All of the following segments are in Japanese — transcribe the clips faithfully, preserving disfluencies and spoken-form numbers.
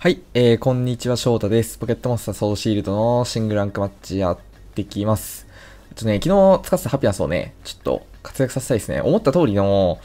はい、えー、こんにちは、翔太です。ポケットモンスターソードシールドのシングルランクマッチやってきます。ちょっとね、昨日使ってたハピナスをね、ちょっと活躍させたいですね。思った通りの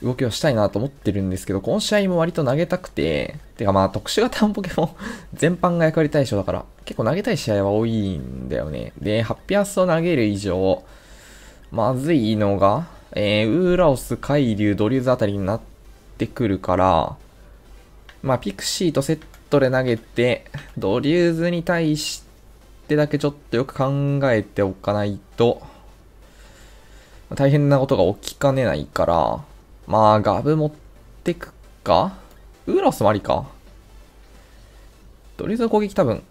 動きをしたいなと思ってるんですけど、この試合も割と投げたくて、てかまあ特殊型のポケモン全般が役割対象だから、結構投げたい試合は多いんだよね。で、ハピナスを投げる以上、まずいのが、えー、ウーラオス、カイリュウ、ドリューズあたりになってくるから、まあピクシーとセットそれ投げて、ドリューズに対してだけちょっとよく考えておかないと、大変なことが起きかねないから、まあ、ガブ持ってくかウーラオスもありかドリューズの攻撃多分、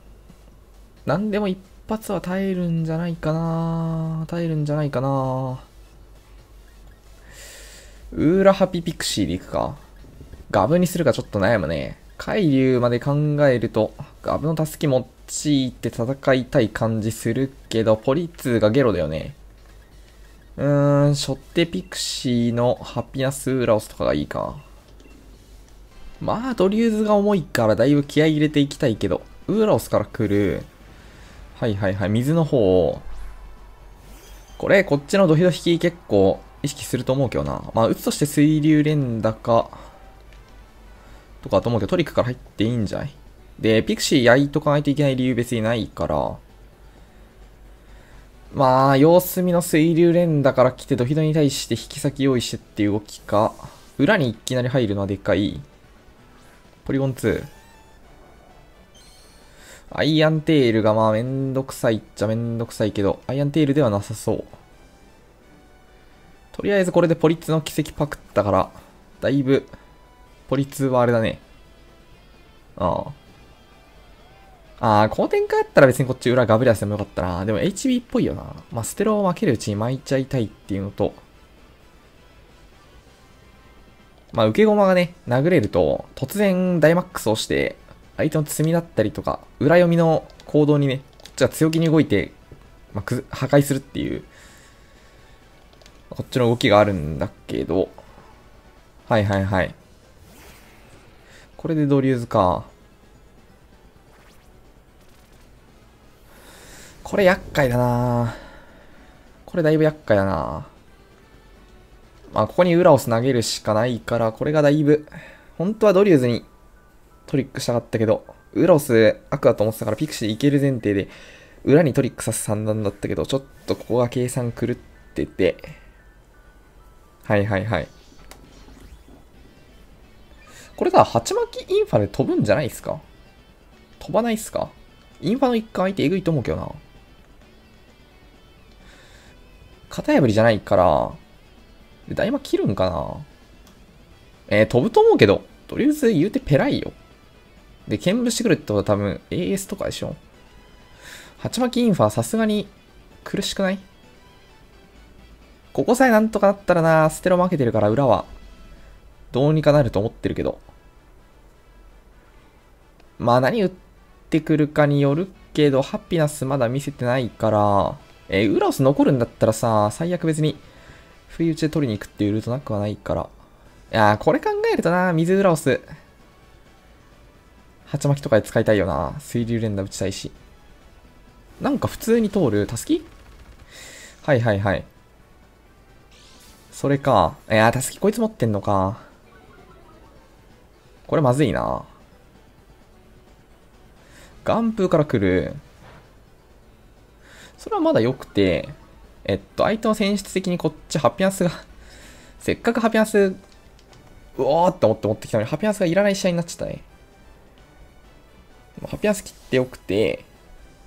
なんでも一発は耐えるんじゃないかな耐えるんじゃないかなウーラハピピクシーでいくかガブにするかちょっと悩むね。海流まで考えると、ガブのタスキ用いて戦いたい感じするけど、ポリツーがゲロだよね。うーん、しょってピクシーのハピナスウーラオスとかがいいか。まあ、ドリューズが重いからだいぶ気合い入れていきたいけど、ウーラオスから来る。はいはいはい、水の方を。これ、こっちのドヒドヒキ結構意識すると思うけどな。まあ、打つとして水流連打か。とかと思うけど、トリックから入っていいんじゃないで、ピクシー焼いとかないといけない理由別にないから。まあ、様子見の水流連打から来て、ドヒドに対して引き先用意してっていう動きか。裏にいきなり入るのはでかい。ポリゴンツー。アイアンテールがまあめんどくさいっちゃめんどくさいけど、アイアンテールではなさそう。とりあえずこれでポリツの奇跡パクったから、だいぶ、ポリツーはあれだね。ああ。ああ、この展開だったら別にこっち裏ガブリアスでもよかったな。でも エイチビー っぽいよな。まあ、ステロを分けるうちに巻いちゃいたいっていうのと、まあ、受け駒がね、殴れると、突然ダイマックスをして、相手の積みだったりとか、裏読みの行動にね、こっちが強気に動いて、まあ、く破壊するっていう、こっちの動きがあるんだけど、はいはいはい。これでドリューズか。これ厄介だな。これだいぶ厄介だな。まあ、ここにウラオス投げるしかないから、これがだいぶ、本当はドリューズにトリックしたかったけど、ウラオスアクアと思ってたからピクシーでいける前提で、裏にトリックさす算段だったけど、ちょっとここが計算狂ってて。はいはいはい。これさ、鉢巻きインファで飛ぶんじゃないですか飛ばないっすかインファの一環相手えぐいと思うけどな。型破りじゃないから、ダイマ切るんかなえー、飛ぶと思うけど、とりあえず言うてペライよ。で、剣舞してくるってことは多分 エーエス とかでしょ鉢巻きインファさすがに苦しくないここさえなんとかなったらな、ステロ負けてるから裏はどうにかなると思ってるけど。まあ何打ってくるかによるけど、ハピナスまだ見せてないから、えー、ウラオス残るんだったらさ、最悪別に、不意打ちで取りに行くっていうルートなくはないから。いやー、これ考えるとな、水ウラオス。鉢巻きとかで使いたいよな。水流連打打ちたいし。なんか普通に通る、タスキ？はいはいはい。それか。いやー、タスキこいつ持ってんのか。これまずいな。眼風から来る。それはまだ良くて、えっと、相手の選出的にこっちハピナスが、せっかくハピナス、うおーって思って持ってきたのに、ハピナスがいらない試合になっちゃったね。ハピナス切ってよくて、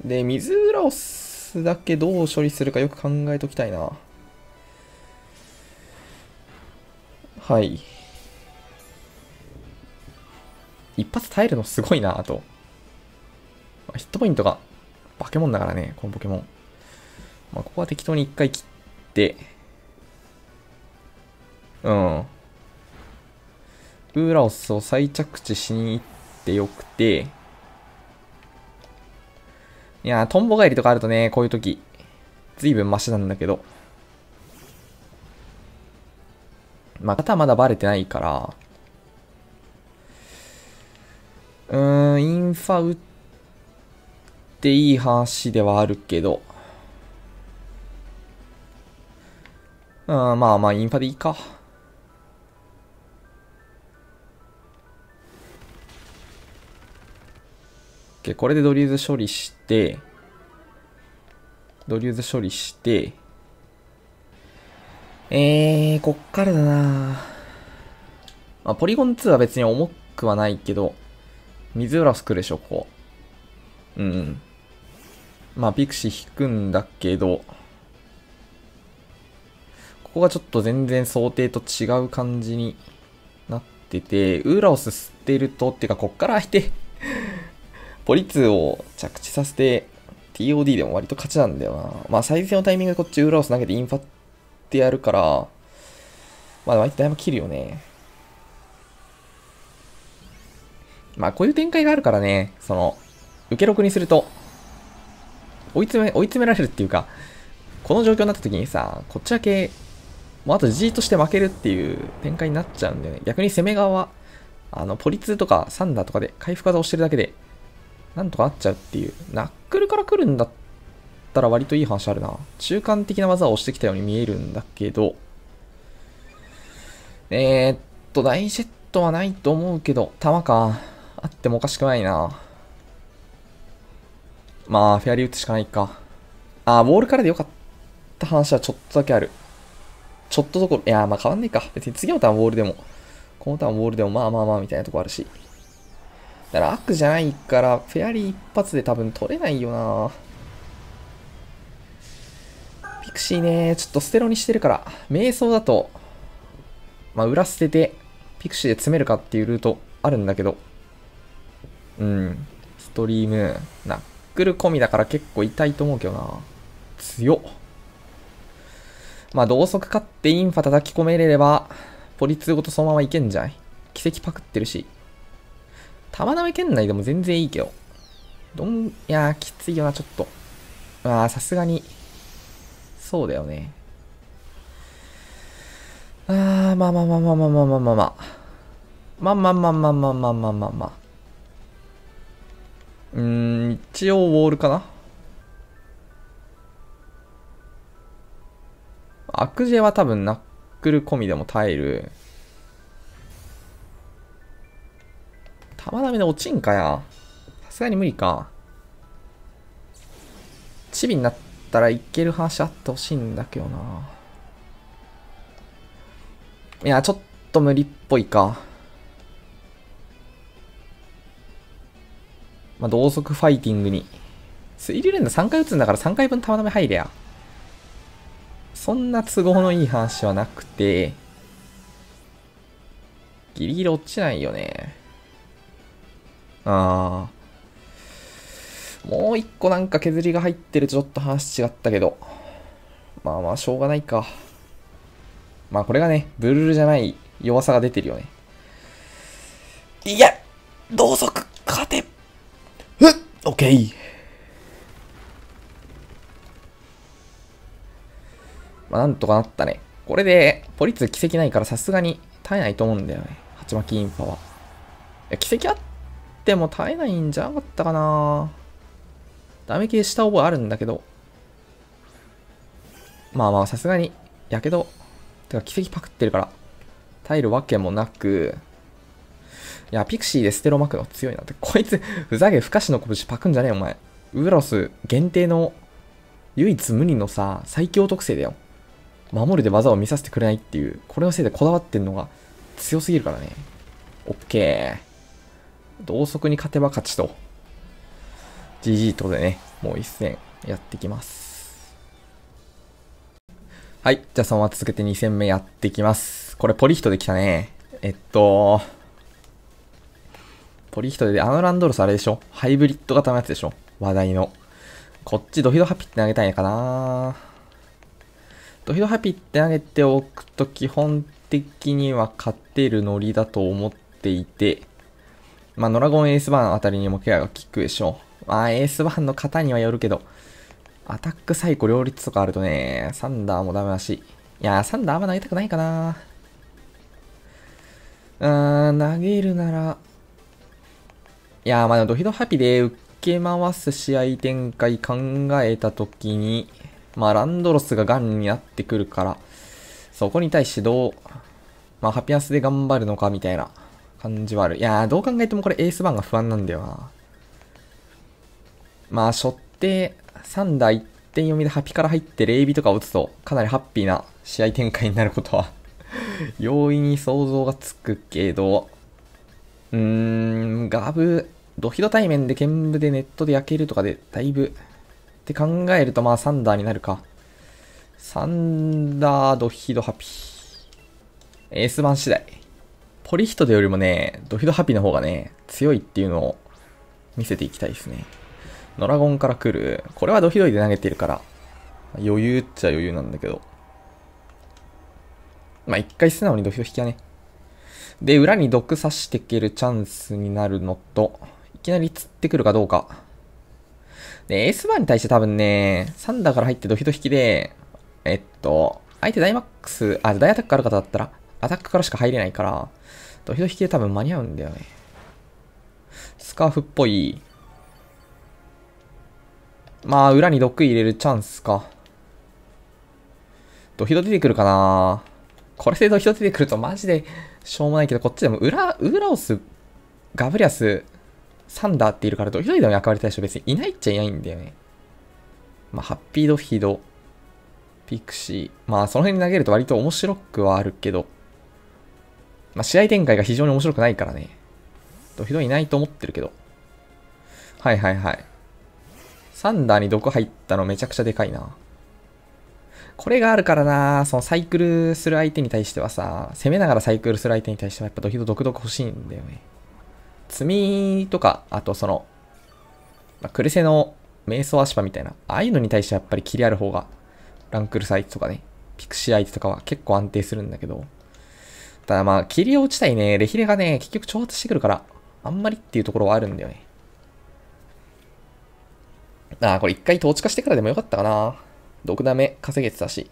で、水ウラオスだけどう処理するかよく考えときたいな。はい。一発耐えるのすごいなあと。ヒットポイントが化け物だからね、このポケモン。まあ、ここは適当に一回切って。うん。ウーラオスを再着地しに行ってよくて。いやー、トンボ返りとかあるとね、こういう時、ずいぶんマシなんだけど。まあ、型はまだバレてないから。うーん。ーん、インファ打っていい話ではあるけど。うん、まあまあ、インファでいいか。OK、これでドリューズ処理して、ドリューズ処理して、えー、こっからだな。まあ、ポリゴンツーは別に重くはないけど、水浦来るでしょ、ここ。うん。まあ、ピクシー引くんだけど、ここがちょっと全然想定と違う感じになってて、ウーラオス捨てると、ってか、こっから相手、ポリツーを着地させて、ティーオーディー でも割と勝ちなんだよな。まあ、最善のタイミングでこっちウーラオス投げてインファってやるから、まあ、相手だいぶ切るよね。まあこういう展開があるからね、その、受けろくにすると、追い詰め、追い詰められるっていうか、この状況になった時にさ、こっちだけ、もうあとじーっとして負けるっていう展開になっちゃうんだよね。逆に攻め側は、あの、ポリツーとかサンダーとかで回復技をしてるだけで、なんとかなっちゃうっていう。ナックルから来るんだったら割といい話あるな。中間的な技を押してきたように見えるんだけど、えー、っと、大ジェットはないと思うけど、弾か。あってもおかしくないな。まあ、フェアリー打つしかないか。あー、ボールからでよかった話はちょっとだけある。ちょっとどころ、いやー、まあ変わんないか。別に次のターンボールでも、このターンボールでも、まあまあまあみたいなとこあるし。だから悪じゃないから、フェアリー一発で多分取れないよな。ピクシーね、ちょっと捨てろにしてるから、迷走だと、まあ裏捨てて、ピクシーで詰めるかっていうルートあるんだけど、うん。ストリーム。ナックル込みだから結構痛いと思うけどな。強っ。まあ、同速勝ってインファ叩き込めれれば、ポリツーごとそのままいけんじゃない?奇跡パクってるし。玉なめ圏内でも全然いいけど。どん、いやー、きついよな、ちょっと。あー、さすがに。そうだよね。あー、まあまあまあまあまあまあまあまあまあ。まあまあまあまあまあまあまあまあまあ。うーん、一応ウォールかな。アクジェは多分ナックル込みでも耐える。玉ダメで落ちんかや。さすがに無理か。チビになったらいける話あってほしいんだけどな。いや、ちょっと無理っぽいか。まあ、同速ファイティングに。水流連打さんかい打つんだからさんかいぶん玉溜め入れや。そんな都合のいい話はなくて、ギリギリ落ちないよね。ああ。もう一個なんか削りが入ってるとちょっと話違ったけど。まあまあ、しょうがないか。まあこれがね、ブルルじゃない弱さが出てるよね。いや、同速勝てオッケー。まあ、なんとかなったね。これで、ポリツー奇跡ないからさすがに耐えないと思うんだよね。ハチマキインファは。いや、奇跡あっても耐えないんじゃなかったかな。ダメ系した覚えあるんだけど。まあまあ、さすがに、やけど、てか奇跡パクってるから、耐えるわけもなく、いや、ピクシーでステロ巻くの強いなって。こいつ、ふざけ不可視の拳パクんじゃねえよ、お前。ウーラオス限定の、唯一無二のさ、最強特性だよ。守るで技を見させてくれないっていう、これのせいでこだわってんのが強すぎるからね。オッケー。同速に勝てば勝ちと。ジージー ってことでね、もう一戦やってきます。はい、じゃあそのまま続けてに戦目やってきます。これポリヒトできたね。えっと、ポリヒトで、あのランドロスあれでしょ?ハイブリッド型のやつでしょ?話題の。こっちドヒドハピって投げたいのかな?ドヒドハピって投げておくと基本的には勝てるノリだと思っていて、まあ、ノラゴンエースバーンあたりにもケアが効くでしょ。まあ、エースバーンの型にはよるけど、アタックサイコ両立とかあるとね、サンダーもダメだし。いやー、サンダーあんま投げたくないかな。うーん、投げるなら、いやー、まあでもドヒドハピで受け回す試合展開考えたときに、まあランドロスがガンになってくるから、そこに対してどう、まあハピアスで頑張るのかみたいな感じはある。いやー、どう考えてもこれエースバンが不安なんだよな。まあ、しょって、サンダーいってん読みでハピから入ってレイビとかを打つと、かなりハッピーな試合展開になることは、容易に想像がつくけど、うーん、ガブ、ドヒド対面で剣舞でネットで焼けるとかで、だいぶ、って考えると、まあ、サンダーになるか。サンダー、ドヒド、ハピ。エース版次第。ポリヒトでよりもね、ドヒドハピの方がね、強いっていうのを見せていきたいですね。ノラゴンから来る。これはドヒドイで投げてるから、余裕っちゃ余裕なんだけど。まあ、一回素直にドヒド引きはね。で、裏に毒刺していけるチャンスになるのと、いきなり釣ってくるかどうか。で、エースバーに対して多分ね、サンダーから入ってドヒド引きで、えっと、相手ダイマックス、あ、ダイアタックある方だったら、アタックからしか入れないから、ドヒド引きで多分間に合うんだよね。スカーフっぽい。まあ、裏に毒入れるチャンスか。ドヒド出てくるかな。これでドヒド出てくるとマジでしょうもないけど、こっちでも裏、ウーラオス、ガブリアス、サンダーっているから、ドヒドでも役割対象別にいないっちゃいないんだよね。まあ、ハッピードヒド、ピクシー。まあ、その辺に投げると割と面白くはあるけど、まあ、試合展開が非常に面白くないからね。ドヒドいないと思ってるけど。はいはいはい。サンダーに毒入ったのめちゃくちゃでかいな。これがあるからな、そのサイクルする相手に対してはさ、攻めながらサイクルする相手に対してはやっぱドヒド毒毒欲しいんだよね。積みとか、あとその、まあ、クレセの瞑想足場みたいな、ああいうのに対してはやっぱりキリある方が、ランクルサイトとかね、ピクシー相手とかは結構安定するんだけど、ただまあ、キリを打ちたいね、レヒレがね、結局挑発してくるから、あんまりっていうところはあるんだよね。ああ、これ一回統治化してからでもよかったかな。毒ダメ稼げてたし。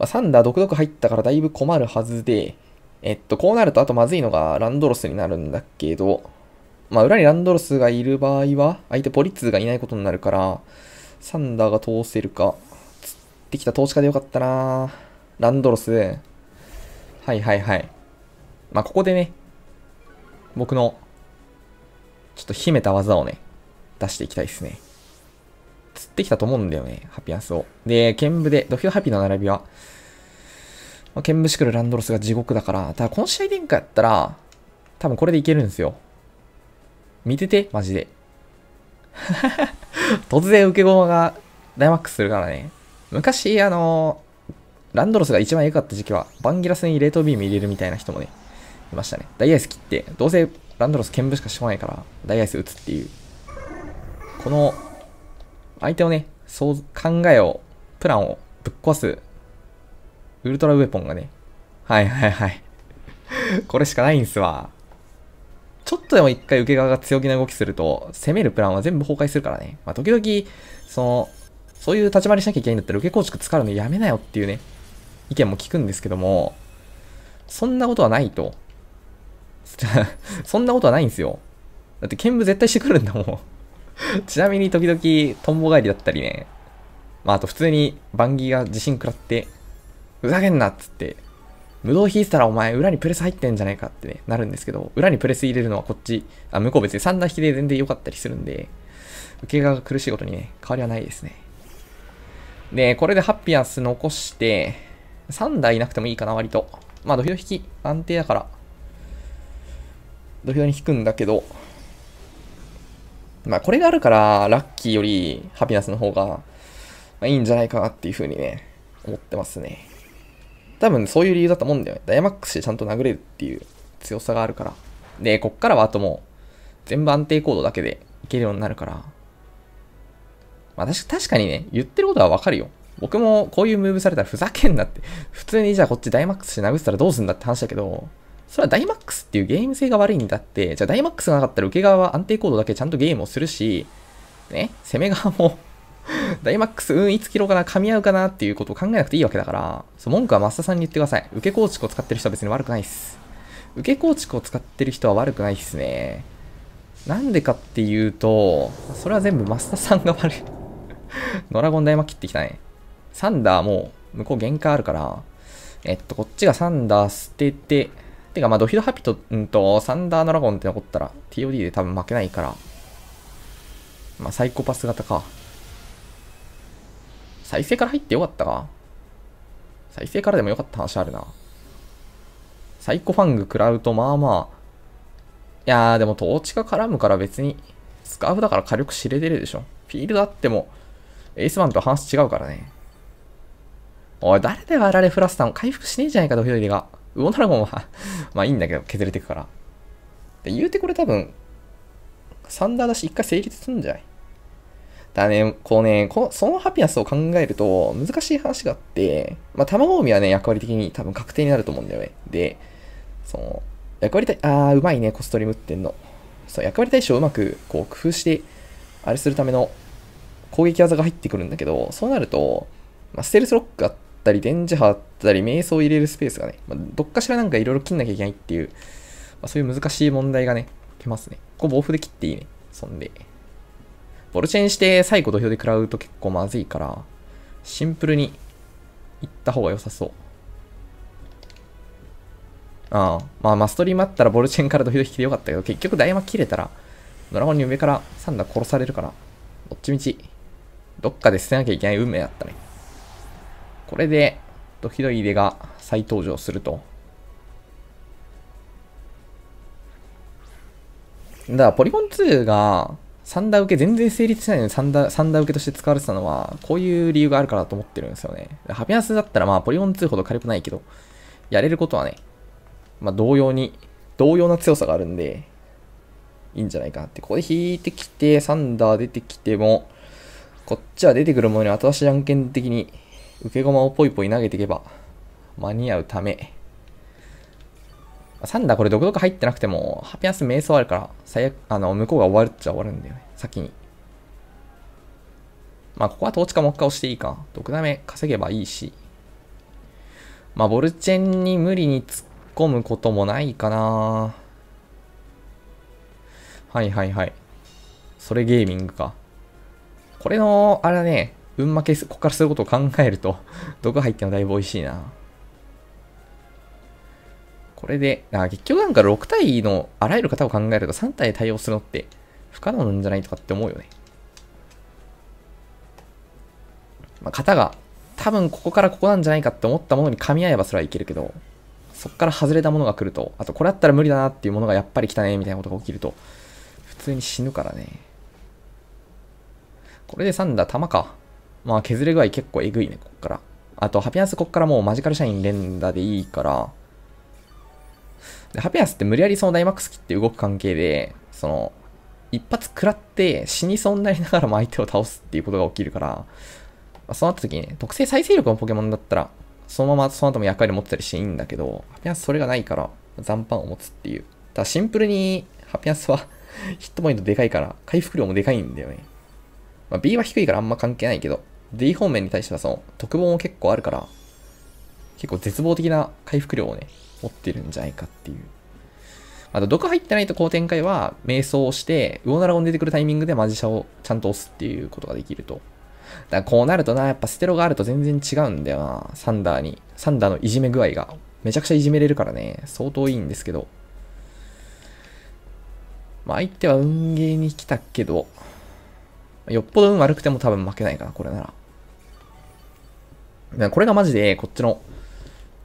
まあ、サンダー毒毒入ったからだいぶ困るはずで、えっと、こうなるとあとまずいのがランドロスになるんだけど、まあ、裏にランドロスがいる場合は、相手ポリツーがいないことになるから、サンダーが通せるか。釣ってきた統治化でよかったな。ランドロス。はいはいはい。まあ、ここでね、僕の、ちょっと秘めた技をね、出していきたいですね。釣ってきたと思うんだよね、ハピアスを。で、剣舞で、ドヒドハピの並びは、まあ、剣舞してくるランドロスが地獄だから、ただこの試合展開やったら、多分これでいけるんですよ。見てて、マジで。突然受け駒がダイマックスするからね。昔、あの、ランドロスが一番良かった時期は、バンギラスに冷凍ビーム入れるみたいな人もね、いましたね。ダイアイス切って、どうせランドロス剣舞しかしてこないから、ダイアイス打つっていう。この、相手をね、そう、考えを、プランをぶっ壊す、ウルトラウェポンがね、はいはいはい。これしかないんすわ。ちょっとでも一回受け側が強気な動きすると、攻めるプランは全部崩壊するからね。まあ、時々、その、そういう立ち回りしなきゃいけないんだったら受け構築使うのやめなよっていうね、意見も聞くんですけども、そんなことはないと。そんなことはないんですよ。だって剣舞絶対してくるんだもん。ちなみに時々トンボ帰りだったりね、まあ、あと普通にバンギーが地震食らって、ふざけんなっつって、無動引いてたらお前裏にプレス入ってんじゃないかってね、なるんですけど、裏にプレス入れるのはこっち、あ、向こう別にサンダー引きで全然良かったりするんで、受け側が苦しいことにね、変わりはないですね。で、これでハッピアス残して、サンダーいなくてもいいかな、割と。まあ、ドヒド引き安定だから、ドヒドに引くんだけど、まあこれがあるから、ラッキーよりハピナスの方が、まあ、いいんじゃないかなっていう風にね、思ってますね。多分そういう理由だと思うんだよね。ダイマックスでちゃんと殴れるっていう強さがあるから。で、こっからはあともう、全部安定行動だけでいけるようになるから。まあ確かにね、言ってることはわかるよ。僕もこういうムーブされたらふざけんなって。普通にじゃあこっちダイマックスで殴ってたらどうすんだって話だけど、それはダイマックスっていうゲーム性が悪いんだって、じゃあダイマックスがなかったら受け側は安定行動だけちゃんとゲームをするし、ね、攻め側も、ダイマックス、うん、いつ切ろうかな、噛み合うかなっていうことを考えなくていいわけだから、そう文句は増田さんに言ってください。受け構築を使ってる人は別に悪くないっす。受け構築を使ってる人は悪くないっすね。なんでかっていうと、それは全部マスターさんが悪い。ドラゴンダイマ切ってきたね。サンダーもう向こう限界あるから、えっと、こっちがサンダー捨てて、てかまあドヒドハピと、うんと、サンダードラゴンって残ったら ティーオーディー で多分負けないから。まあサイコパス型か。再生から入ってよかったか。再生からでもよかった話あるな。サイコファング食らうとまあまあ。いやーでも統治が絡むから別に、スカーフだから火力知れてるでしょ。フィールドあっても、エースワンと話違うからね。おい、誰であられフラスタン回復しねえじゃないかと、ドヒドリが。ウオナラゴンは、まあいいんだけど、削れてくから。で言うてこれ多分、サンダーだし一回成立するんじゃないだね、こうねこの、そのハピナスを考えると難しい話があって、まあ、卵海はね、役割的に多分確定になると思うんだよね。で、その、役割対、あー、うまいね、コストリムってんの。そう、役割対象をうまく、こう、工夫して、あれするための攻撃技が入ってくるんだけど、そうなると、まあ、ステルスロックあったり、電磁波あったり、瞑想を入れるスペースがね、まあ、どっかしらなんかいろいろ切んなきゃいけないっていう、まあ、そういう難しい問題がね、来ますね。ここ防腐で切っていいね。そんで。ボルチェンして最後土俵で食らうと結構まずいから、シンプルにいった方が良さそう。ああ、まあマストリームあったらボルチェンから土俵引きで良かったけど、結局ダイマ切れたら、ドラゴンに上からサンダー殺されるから、どっちみち、どっかで捨てなきゃいけない運命だったね。これで、ドヒドイデが再登場すると。だからポリゴンツーが、サンダー受け全然成立しないのにサンダー、サンダー受けとして使われてたのは、こういう理由があるからだと思ってるんですよね。ハピナスだったらまあポリゴンツーほど火力ないけど、やれることはね、まあ同様に、同様な強さがあるんで、いいんじゃないかなって。ここで引いてきて、サンダー出てきても、こっちは出てくるものに後出しじゃんけん的に、受け駒をポイポイ投げていけば、間に合うため。サンダーこれ毒毒入ってなくても、ハピナス瞑想あるから、最悪、あの、向こうが終わるっちゃ終わるんだよね。先に。まあ、ここはトーチかモッカをしていいか。毒ダメ稼げばいいし。まあ、ボルチェンに無理に突っ込むこともないかな。はいはいはい。それゲーミングか。これの、あれはね、運負け、ここからすることを考えると、毒入ってもだいぶ美味しいな。これで、あ、結局なんかろく体のあらゆる方を考えるとさん体で対応するのって不可能なんじゃないとかって思うよね。まあ、型が多分ここからここなんじゃないかって思ったものに噛み合えばそれはいけるけど、そこから外れたものが来ると、あとこれだったら無理だなっていうものがやっぱり来たねみたいなことが起きると、普通に死ぬからね。これでサンダー玉か。まあ削れ具合結構えぐいね、ここから。あとハピナスここからもうマジカルシャイン連打でいいから、でハピナスって無理やりそのダイマックス切って動く関係で、その、一発食らって死にそうになりながらも相手を倒すっていうことが起きるから、まあ、そうなった時にね、特性再生力のポケモンだったら、そのままその後も役割持ってたりしていいんだけど、ハピナスそれがないから、残飯を持つっていう。ただシンプルに、ハピナスはヒットポイントでかいから、回復量もでかいんだよね。まあ、B は低いからあんま関係ないけど、D 方面に対してはその、特防も結構あるから、結構絶望的な回復量をね、持ってるんじゃないかっていう。あと、毒入ってないとこう展開は、瞑想をして、ウオナラゴン出てくるタイミングでマジシャをちゃんと押すっていうことができると。だからこうなるとな、やっぱステロがあると全然違うんだよな、サンダーに。サンダーのいじめ具合が。めちゃくちゃいじめれるからね、相当いいんですけど。まあ、相手は運ゲーに来たけど、よっぽど運悪くても多分負けないかな、これなら。だからこれがマジで、こっちの、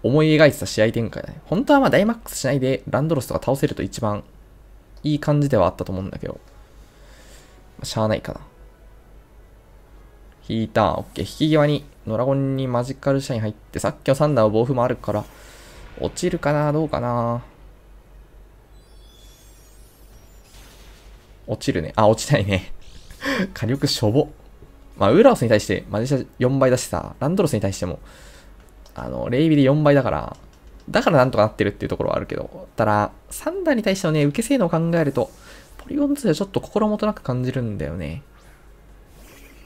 思い描いてた試合展開だね。本当はまあダイマックスしないでランドロスとか倒せると一番いい感じではあったと思うんだけど。しゃあないかな。引いた。オッケー。引き際に、ドラゴンにマジカルシャイン入って、さっきのサンダーの暴風もあるから、落ちるかなどうかな落ちるね。あ、落ちないね。火力しょぼ。まあ、ウーラオスに対してマジシャよんばいだしさ、ランドロスに対しても、あの、レイビでよんばいだから、だからなんとかなってるっていうところはあるけど、ただ、サンダーに対してのね、受け性能を考えると、ポリゴンツーはちょっと心もとなく感じるんだよね。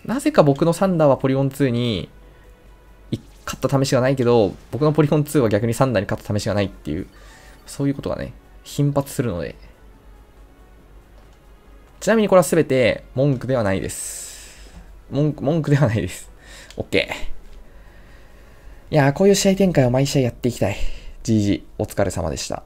なぜか僕のサンダーはポリゴンツーに、勝った試しがないけど、僕のポリゴンツーは逆にサンダーに勝った試しがないっていう、そういうことがね、頻発するので、ちなみにこれは全て文句ではないです。文句、文句ではないです。OK。いやー、こういう試合展開を毎試合やっていきたい。ジージー、お疲れ様でした。